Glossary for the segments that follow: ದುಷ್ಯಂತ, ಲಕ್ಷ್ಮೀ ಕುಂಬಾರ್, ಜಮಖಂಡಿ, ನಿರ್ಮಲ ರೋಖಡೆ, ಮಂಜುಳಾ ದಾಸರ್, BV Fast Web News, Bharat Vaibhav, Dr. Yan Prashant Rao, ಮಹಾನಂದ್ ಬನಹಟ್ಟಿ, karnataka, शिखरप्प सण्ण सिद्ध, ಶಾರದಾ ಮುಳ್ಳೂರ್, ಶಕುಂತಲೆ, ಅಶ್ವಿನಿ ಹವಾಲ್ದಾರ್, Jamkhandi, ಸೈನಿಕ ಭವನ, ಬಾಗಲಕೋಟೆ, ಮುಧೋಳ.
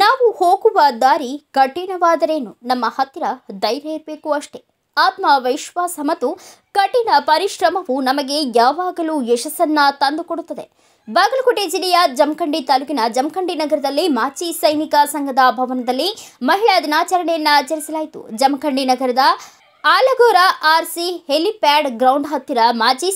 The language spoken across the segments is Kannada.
ನಾವು ಹೋಗುವ ದಾರಿ ಕಠಿಣವಾದರೇನು, ನಮ್ಮ ಹತ್ತಿರ ಧೈರ್ಯ ಇರಬೇಕು ಅಷ್ಟೇ. ಆತ್ಮವಿಶ್ವಾಸ ಮತ್ತು ಕಠಿಣ ಪರಿಶ್ರಮವು ನಮಗೆ ಯಾವಾಗಲೂ ಯಶಸ್ಸನ್ನ ತಂದುಕೊಡುತ್ತದೆ. ಬಾಗಲಕೋಟೆ ಜಿಲ್ಲೆಯ ಜಮಖಂಡಿ ತಾಲೂಕಿನ ಜಮಖಂಡಿ ನಗರದಲ್ಲಿ ಮಾಚಿ ಸೈನಿಕ ಸಂಘದ ಭವನದಲ್ಲಿ ಮಹಿಳಾ ದಿನಾಚರಣೆಯನ್ನು ಆಚರಿಸಲಾಯಿತು. ಜಮಖಂಡಿ ನಗರದ ಅಲಗೂರ ಆರ್ಸಿ ಹೆಲಿಪ್ಯಾಡ್ ಗ್ರೌಂಡ್ ಹತ್ತಿರ ಮಾಜಿ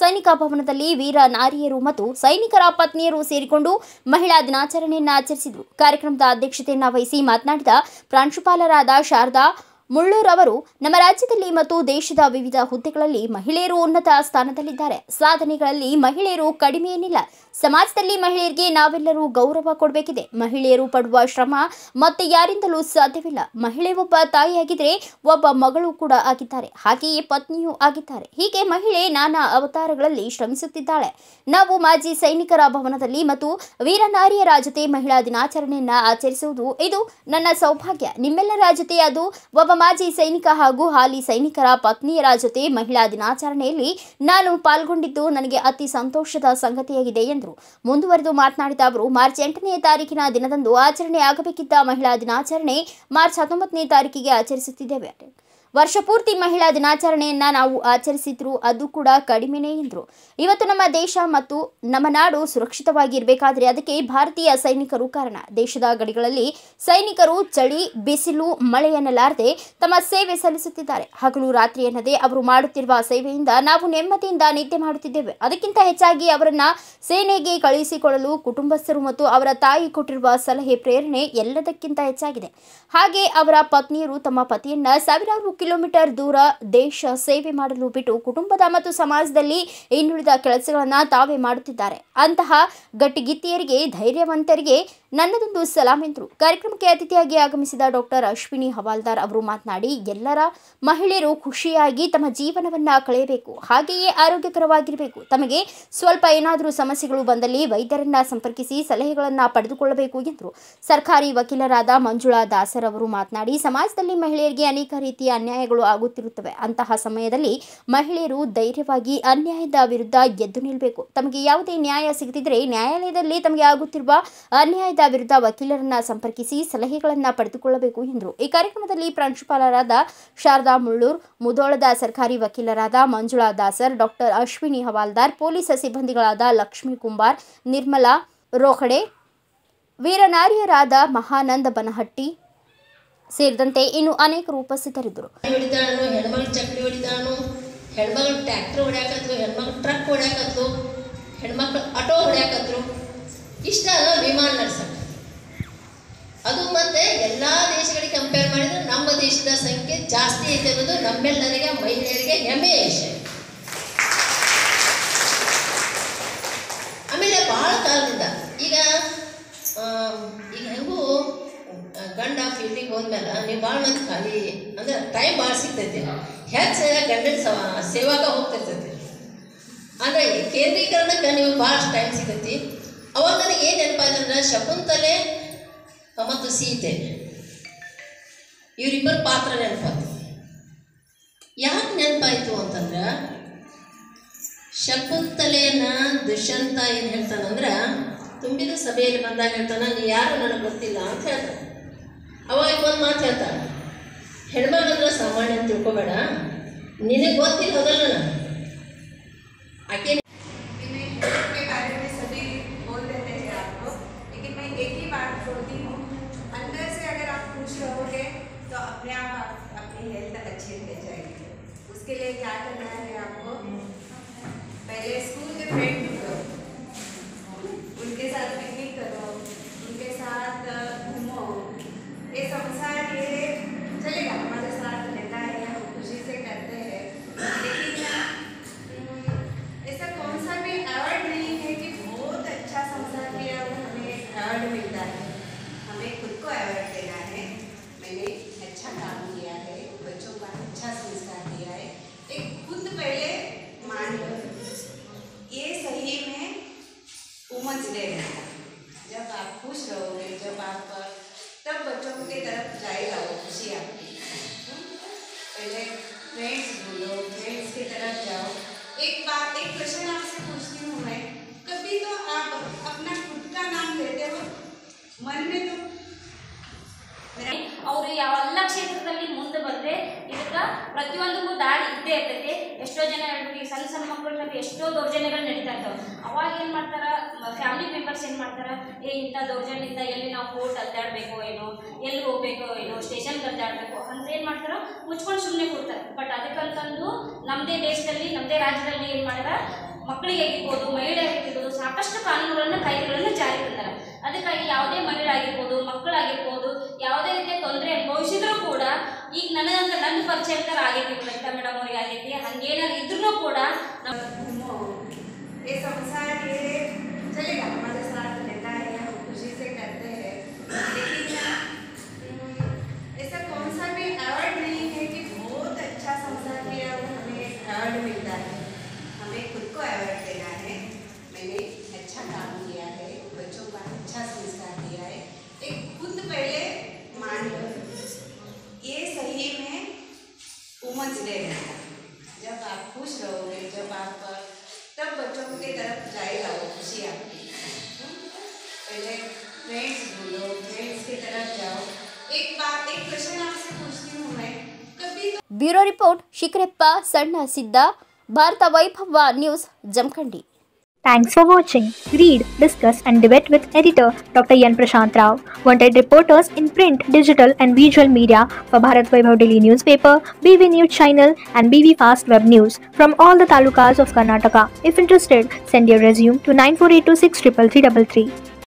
ಸೈನಿಕ ಭವನದಲ್ಲಿ ವೀರ ನಾರಿಯರು ಮತ್ತು ಸೈನಿಕರ ಪತ್ನಿಯರು ಸೇರಿಕೊಂಡು ಮಹಿಳಾ ದಿನಾಚರಣೆಯನ್ನು ಆಚರಿಸಿದರು. ಕಾರ್ಯಕ್ರಮದ ಅಧ್ಯಕ್ಷತೆಯನ್ನು ವಹಿಸಿ ಮಾತನಾಡಿದ ಪ್ರಾಂಶುಪಾಲರಾದ ಶಾರದಾ ಮುಳ್ಳೂರ್ ಅವರು, ನಮ್ಮ ರಾಜ್ಯದಲ್ಲಿ ಮತ್ತು ದೇಶದ ವಿವಿಧ ಹುದ್ದೆಗಳಲ್ಲಿ ಮಹಿಳೆಯರು ಉನ್ನತ ಸ್ಥಾನದಲ್ಲಿದ್ದಾರೆ. ಸಾಧನೆಗಳಲ್ಲಿ ಮಹಿಳೆಯರು ಕಡಿಮೆ ಏನಿಲ್ಲ. ಸಮಾಜದಲ್ಲಿ ಮಹಿಳೆಯರಿಗೆ ನಾವೆಲ್ಲರೂ ಗೌರವ ಕೊಡಬೇಕಿದೆ. ಮಹಿಳೆಯರು ಪಡುವ ಶ್ರಮ ಮತ್ತೆ ಯಾರಿಂದಲೂ ಸಾಧ್ಯವಿಲ್ಲ. ಮಹಿಳೆ ಒಬ್ಬ ತಾಯಿಯಾಗಿದ್ದರೆ ಒಬ್ಬ ಮಗಳು ಕೂಡ ಆಗಿದ್ದಾರೆ, ಹಾಗೆಯೇ ಪತ್ನಿಯೂ ಆಗಿದ್ದಾರೆ. ಹೀಗೆ ಮಹಿಳೆ ನಾನಾ ಅವತಾರಗಳಲ್ಲಿ ಶ್ರಮಿಸುತ್ತಿದ್ದಾಳೆ. ನಾವು ಮಾಜಿ ಸೈನಿಕರ ಭವನದಲ್ಲಿ ಮತ್ತು ವೀರನಾರಿಯರ ಜೊತೆ ಮಹಿಳಾ ದಿನಾಚರಣೆಯನ್ನು ಆಚರಿಸುವುದು ಇದು ನನ್ನ ಸೌಭಾಗ್ಯ. ನಿಮ್ಮೆಲ್ಲರ ಜೊತೆ ಅದು ಒಬ್ಬ ಮಾಜಿ ಸೈನಿಕ ಹಾಗೂ ಹಾಲಿ ಸೈನಿಕರ ಪತ್ನಿಯರ ಜೊತೆ ಮಹಿಳಾ ದಿನಾಚರಣೆಯಲ್ಲಿ ನಾನು ಪಾಲ್ಗೊಂಡಿದ್ದು ನನಗೆ ಅತಿ ಸಂತೋಷದ ಸಂಗತಿಯಾಗಿದೆ ಎಂದರು. ಮುಂದುವರೆದು ಮಾತನಾಡಿದ ಅವರು, ಮಾರ್ಚ್ 8ನೇ ತಾರೀಕಿನ ದಿನದಂದು ಆಚರಣೆ ಆಗಬೇಕಿದ್ದ ಮಹಿಳಾ ದಿನಾಚರಣೆ ಮಾರ್ಚ್ 19ನೇ ತಾರೀಕಿಗೆ ಆಚರಿಸುತ್ತಿದ್ದೇವೆ. ವರ್ಷ ಪೂರ್ತಿ ಮಹಿಳಾ ದಿನಾಚರಣೆಯನ್ನ ನಾವು ಆಚರಿಸಿದ್ರು ಅದು ಕೂಡ ಕಡಿಮೆನೇ ಎಂದರು. ಇವತ್ತು ನಮ್ಮ ದೇಶ ಮತ್ತು ನಮ್ಮ ನಾಡು ಸುರಕ್ಷಿತವಾಗಿರಬೇಕಾದ್ರೆ ಅದಕ್ಕೆ ಭಾರತೀಯ ಸೈನಿಕರು ಕಾರಣ. ದೇಶದ ಗಡಿಗಳಲ್ಲಿ ಸೈನಿಕರು ಚಳಿ, ಬಿಸಿಲು, ಮಳೆಯನ್ನಲಾರದೆ ತಮ್ಮ ಸೇವೆ ಸಲ್ಲಿಸುತ್ತಿದ್ದಾರೆ. ಹಗಲು ರಾತ್ರಿ ಎನ್ನದೇ ಅವರು ಮಾಡುತ್ತಿರುವ ಸೇವೆಯಿಂದ ನಾವು ನೆಮ್ಮದಿಯಿಂದ ನಿದ್ದೆ ಮಾಡುತ್ತಿದ್ದೇವೆ. ಅದಕ್ಕಿಂತ ಹೆಚ್ಚಾಗಿ ಅವರನ್ನ ಸೇನೆಗೆ ಕಳುಹಿಸಿಕೊಳ್ಳಲು ಕುಟುಂಬಸ್ಥರು ಮತ್ತು ಅವರ ತಾಯಿ ಕೊಟ್ಟಿರುವ ಸಲಹೆ, ಪ್ರೇರಣೆ ಎಲ್ಲದಕ್ಕಿಂತ ಹೆಚ್ಚಾಗಿದೆ. ಹಾಗೆ ಅವರ ಪತ್ನಿಯರು ತಮ್ಮ ಪತಿಯನ್ನ ಸಾವಿರಾರು ಕಿಲೋಮೀಟರ್ ದೂರ ದೇಶ ಸೇವೆ ಮಾಡಲು ಬಿಟ್ಟು ಕುಟುಂಬದ ಮತ್ತು ಸಮಾಜದಲ್ಲಿ ಇನ್ನುಳಿದ ಕೆಲಸಗಳನ್ನು ತಾವೇ ಮಾಡುತ್ತಿದ್ದಾರೆ. ಅಂತಹ ಗಟ್ಟಿಗಿತ್ತಿಯರಿಗೆ, ಧೈರ್ಯವಂತರಿಗೆ ನನ್ನದೊಂದು ಸಲಾಮ್ ಎಂದರು. ಕಾರ್ಯಕ್ರಮಕ್ಕೆ ಅತಿಥಿಯಾಗಿ ಆಗಮಿಸಿದ ಡಾಕ್ಟರ್ ಅಶ್ವಿನಿ ಹವಾಲ್ದಾರ್ ಅವರು ಮಾತನಾಡಿ, ಎಲ್ಲರ ಮಹಿಳೆಯರು ಖುಷಿಯಾಗಿ ತಮ್ಮ ಜೀವನವನ್ನು ಕಳೆಯಬೇಕು, ಹಾಗೆಯೇ ಆರೋಗ್ಯಕರವಾಗಿರಬೇಕು. ತಮಗೆ ಸ್ವಲ್ಪ ಏನಾದರೂ ಸಮಸ್ಯೆಗಳು ಬಂದಲ್ಲಿ ವೈದ್ಯರನ್ನ ಸಂಪರ್ಕಿಸಿ ಸಲಹೆಗಳನ್ನು ಪಡೆದುಕೊಳ್ಳಬೇಕು ಎಂದರು. ಸರ್ಕಾರಿ ವಕೀಲರಾದ ಮಂಜುಳಾ ದಾಸರ್ ಅವರು ಮಾತನಾಡಿ, ಸಮಾಜದಲ್ಲಿ ಮಹಿಳೆಯರಿಗೆ ಅನೇಕ ರೀತಿಯ ಅನ್ಯಾಯಗಳು ಆಗುತ್ತಿರುತ್ತವೆ. ಅಂತಹ ಸಮಯದಲ್ಲಿ ಮಹಿಳೆಯರು ಧೈರ್ಯವಾಗಿ ಅನ್ಯಾಯದ ವಿರುದ್ಧ ಎದ್ದು ನಿಲ್ಲಬೇಕು. ತಮಗೆ ಯಾವುದೇ ನ್ಯಾಯ ಸಿಗದಿದ್ದರೆ ನ್ಯಾಯಾಲಯದಲ್ಲಿ ತಮಗೆ ಆಗುತ್ತಿರುವ ಅನ್ಯಾಯದ ವಿರುದ್ಧ ವಕೀಲರನ್ನ ಸಂಪರ್ಕಿಸಿ ಸಲಹೆಗಳನ್ನು ಪಡೆದುಕೊಳ್ಳಬೇಕು ಎಂದರು. ಈ ಕಾರ್ಯಕ್ರಮದಲ್ಲಿ ಪ್ರಾಂಶುಪಾಲರಾದ ಶಾರದಾ ಮುಳ್ಳೂರ್, ಮುಧೋಳದ ಸರ್ಕಾರಿ ವಕೀಲರಾದ ಮಂಜುಳಾ ದಾಸರ್, ಡಾಕ್ಟರ್ ಅಶ್ವಿನಿ ಹವಾಲ್ದಾರ್, ಪೊಲೀಸ್ ಸಿಬ್ಬಂದಿಗಳಾದ ಲಕ್ಷ್ಮೀ ಕುಂಬಾರ್, ನಿರ್ಮಲ ರೋಖಡೆ, ವೀರನಾರಿಯರಾದ ಮಹಾನಂದ್ ಬನಹಟ್ಟಿ ಸೇರಿದಂತೆ ಇನ್ನು ಅನೇಕರು ಉಪಸ್ಥಿತರಿದ್ದರು. ಇಷ್ಟ ಅಲ್ಲ ವಿಮಾನ ನಡೆಸೋಕ್ಕೆ. ಅದು ಮತ್ತೆ ಎಲ್ಲ ದೇಶಗಳಿಗೆ ಕಂಪೇರ್ ಮಾಡಿದರೆ ನಮ್ಮ ದೇಶದ ಸಂಖ್ಯೆ ಜಾಸ್ತಿ ಐತೆ ಅನ್ನೋದು ನಮ್ಮೆಲ್ಲರಿಗೆ ಮಹಿಳೆಯರಿಗೆ ಹೆಮ್ಮೆಯ ವಿಷಯ. ಆಮೇಲೆ ಭಾಳ ಕಾಲದಿಂದ ಈಗ ಹೆಂಗೂ ಗಂಡ ಫೀಲ್ಡಿಗೆ ಹೋದ್ಮೇಲೆ ನೀವು ಭಾಳ ಮಂದಿ ಖಾಲಿ ಅಂದರೆ ಟೈಮ್ ಭಾಳ ಸಿಗ್ತೈತಿ. ಹೆಚ್ಚು ಗಂಡನ ಸೇವಾಗ ಹೋಗ್ತಿರ್ತೈತಿ ಅಂದರೆ ಕೇಂದ್ರೀಕರಣಕ್ಕೆ ನೀವು ಭಾಳಷ್ಟು ಟೈಮ್ ಸಿಗ್ತೈತಿ. ಅವಾಗ ನನಗೆ ಏನು ನೆನಪಾಯ್ತಂದ್ರೆ ಶಕುಂತಲೆ ಮತ್ತು ಸೀತೆ ಇವರಿಬ್ಬರು ಪಾತ್ರ ನೆನಪಾಯ್ತು. ಯಾಕೆ ನೆನಪಾಯಿತು ಅಂತಂದ್ರೆ ಶಕುಂತಲೆಯನ್ನು ದುಷ್ಯಂತ ಏನು ಹೇಳ್ತಾನಂದ್ರೆ, ತುಂಬಿದ ಸಭೆಯಲ್ಲಿ ಬಂದಾಗ ಹೇಳ್ತಾನೆ, ನೀ ಯಾರು ನನಗೆ ಗೊತ್ತಿಲ್ಲ ಅಂತ ಹೇಳ್ತಾನೆ. ಅವಾಗ ಒಂದು ಮಾತು ಹೇಳ್ತಾನೆ, ಹೆಣ್ಮಗಳಂದ್ರೆ ಸಾಮಾನ್ಯ ಅಂತ ತಿಳ್ಕೊಬೇಡ, ನಿನಗೆ ಗೊತ್ತಿಲ್ಲದಲ್ಲ ನಾನು ಆಕೆ. इसके लिए क्या करना है आपको? पहले स्कूल के फ्रेंड ढूंढो, उनके साथ पिकनिक करो, उनके साथ घूमो. ये संसार ये चलेगा, हमारे साथ रहता है, हम खुशी से करते हैं. लेकिन ऐसा कौन सा भी अवार्ड नहीं है कि बहुत अच्छा संसार किया और हमें अवार्ड मिलता है. हमें खुद को अवार्ड देना है. मैंने अच्छा काम किया है, बच्चों का अच्छा संस्कार दिया है, खुद पहले मान लो. ये सही में उमंच देना है. जब आप खुश रहोगे, जब आप तब बच्चों की तरफ जाएगा वो खुशी आपकी. पहले फ्रेंड्स बोलो, फ्रेंड्स की तरफ जाओ. एक प्रश्न आपसे पूछती हूँ मैं, कभी तो आप अपना खुद का नाम लेते हो? मरने तो ಅವರು ಯಾವೆಲ್ಲ ಕ್ಷೇತ್ರದಲ್ಲಿ ಮುಂದೆ ಬಂದ್ರೆ ಇದಕ್ಕೆ ಪ್ರತಿಯೊಂದಕ್ಕೂ ದಾರಿ ಇದ್ದೇ ಇರ್ತೈತೆ. ಎಷ್ಟೋ ಜನ ಹೇಳ್ತೀವಿ ಸಣ್ಣ ಸಣ್ಣ ಮಕ್ಕಳಲ್ಲಿ ಎಷ್ಟೋ ದೌರ್ಜನ್ಯಗಳು ನಡೀತಾ ಇರ್ತವೆ. ಅವಾಗ ಏನು ಮಾಡ್ತಾರೆ ಫ್ಯಾಮಿಲಿ ಮೆಂಬರ್ಸ್ ಏನು ಮಾಡ್ತಾರೆ, ಏ ಇಂಥ ದೌರ್ಜನ್ಯದಿಂದ ಎಲ್ಲಿ ನಾವು ಕೋರ್ಟ್ ಅಲ್ದಾಡಬೇಕು ಏನೋ, ಎಲ್ಲಿ ಹೋಗ್ಬೇಕು ಏನೋ, ಸ್ಟೇಷನ್ಗೆ ಅಲ್ದಾಡಬೇಕು ಅಂತ ಏನು ಮಾಡ್ತಾರೋ ಮುಚ್ಕೊಂಡು ಸುಮ್ಮನೆ ಕೊಡ್ತಾರೆ. ಬಟ್ ಅದಕ್ಕಂತಂದು ನಮ್ಮದೇ ದೇಶದಲ್ಲಿ ನಮ್ಮದೇ ರಾಜ್ಯದಲ್ಲಿ ಏನು ಮಾಡಿದ್ರೆ ಮಕ್ಕಳಿಗೆ ಆಗಿರ್ಬೋದು ಮಹಿಳೆ ಆಗಿರ್ಬೋದು ಸಾಕಷ್ಟು ಕಾನೂನುಗಳನ್ನು ಕಾಯ್ದೆಗಳನ್ನು ಜಾರಿ ತಂದಾರೆ. ಅದಕ್ಕಾಗಿ ಯಾವುದೇ ಮಹಿಳೆ ಆಗಿರ್ಬೋದು ಮಕ್ಕಳಾಗಿರ್ಬೋದು ಯಾವುದೇ ರೀತಿಯ ತೊಂದರೆ ಅನುಭವಿಸಿದ್ರೂ ಕೂಡ ಈಗ ನನಗಂತ ನನ್ನ ಪರಿಚಯಕರ ಆಗಿರ್ತೀವಿ ಲಲಿತಾ ಮೇಡಮ್ ಅವ್ರಿಗೆ ಆಗೈತಿ, ಹಂಗೇನಾದ್ರು ಇದ್ರೂ ಕೂಡ bureau report शिखरप्प सण्ण सिद्ध Bharat Vaibhav news Jamkhandi. Thanks for watching. Read, discuss and debate with editor Dr. Yan Prashant Rao. Wanted reporters in print, digital and visual media for Bharat Vaibhav Daily Newspaper, BV News Channel and BV Fast Web News from all the talukas of Karnataka. If interested, send your resume to 9482633333.